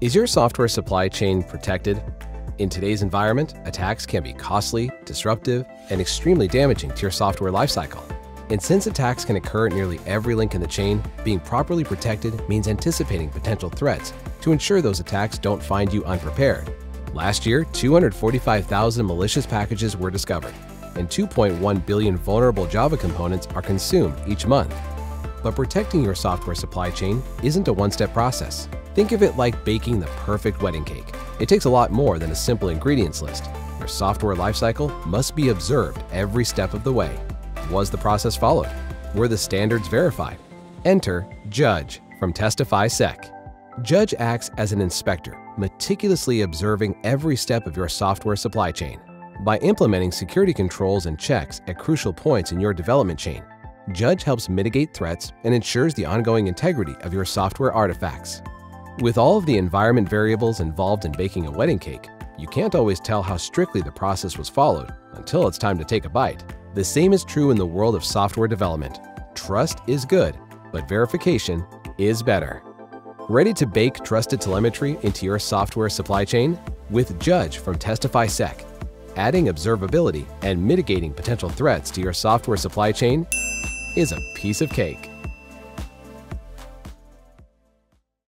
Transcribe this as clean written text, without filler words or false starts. Is your software supply chain protected? In today's environment, attacks can be costly, disruptive, and extremely damaging to your software lifecycle. And since attacks can occur at nearly every link in the chain, being properly protected means anticipating potential threats to ensure those attacks don't find you unprepared. Last year, 245,000 malicious packages were discovered, and 2.1 billion vulnerable Java components are consumed each month. But protecting your software supply chain isn't a one-step process. Think of it like baking the perfect wedding cake. It takes a lot more than a simple ingredients list. Your software lifecycle must be observed every step of the way. Was the process followed? Were the standards verified? Enter JUDGE from TestifySec. JUDGE acts as an inspector, meticulously observing every step of your software supply chain. By implementing security controls and checks at crucial points in your development chain, JUDGE helps mitigate threats and ensures the ongoing integrity of your software artifacts. With all of the environment variables involved in baking a wedding cake, you can't always tell how strictly the process was followed until it's time to take a bite. The same is true in the world of software development. Trust is good, but verification is better. Ready to bake trusted telemetry into your software supply chain? With JUDGE from TestifySec, adding observability and mitigating potential threats to your software supply chain is a piece of cake.